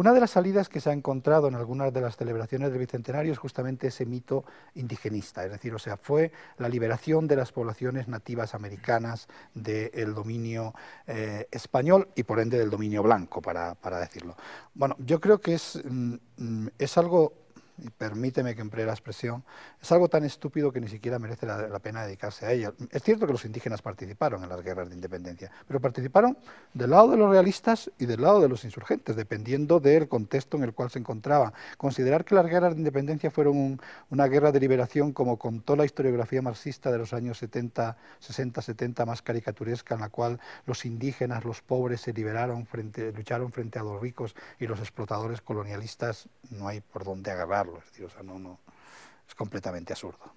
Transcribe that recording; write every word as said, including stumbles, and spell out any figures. Una de las salidas que se ha encontrado en algunas de las celebraciones del Bicentenario es justamente ese mito indigenista, es decir, o sea, fue la liberación de las poblaciones nativas americanas del dominio eh, español y por ende del dominio blanco, para, para decirlo. Bueno, yo creo que es, mm, es algo... y permíteme que emplee la expresión, es algo tan estúpido que ni siquiera merece la, la pena dedicarse a ella. Es cierto que los indígenas participaron en las guerras de independencia, pero participaron del lado de los realistas y del lado de los insurgentes, dependiendo del contexto en el cual se encontraban. Considerar que las guerras de independencia fueron un, una guerra de liberación, como contó la historiografía marxista de los años setenta, sesenta, setenta, más caricaturesca, en la cual los indígenas, los pobres, se liberaron, frente, lucharon frente a los ricos y los explotadores colonialistas, no hay por dónde agarrarlo. Es decir, o sea, no, no, es completamente absurdo.